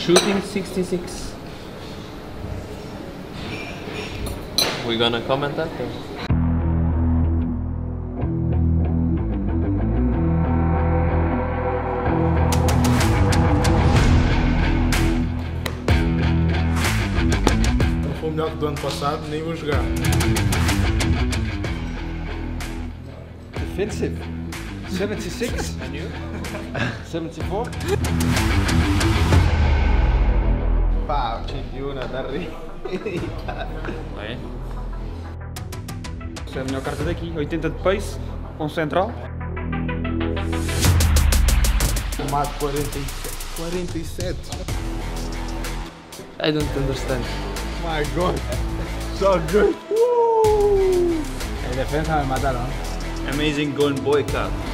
shooting 66. We're gonna comment after. Não foi o melhor do ano passado, nem vou jogar. Defensive. 76. And you? 74. Pau, c'è una da ridere. Essa é a melhor carta daqui, 80 de pace, um central. Tomado 47. I don't understand. My God, so good. Woo! Defensa me mataram. Amazing goal boy, cara.